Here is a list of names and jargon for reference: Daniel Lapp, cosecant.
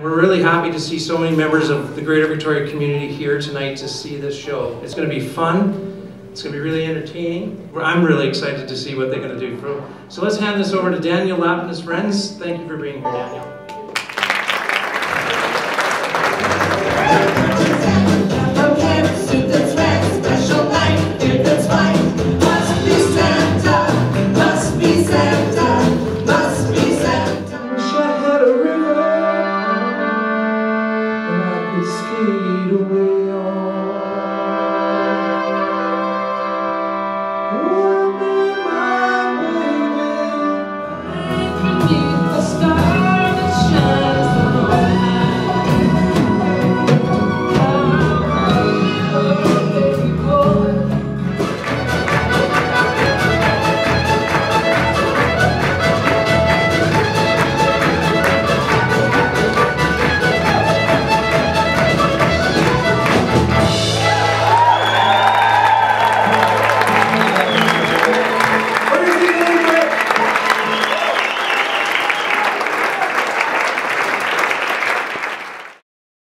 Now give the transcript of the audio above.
We're really happy to see so many members of the Greater Victoria community here tonight to see this show. It's going to be fun, it's going to be really entertaining. I'm really excited to see what they're going to do. So let's hand this over to Daniel Lapp and his friends. Thank you for being here, Daniel.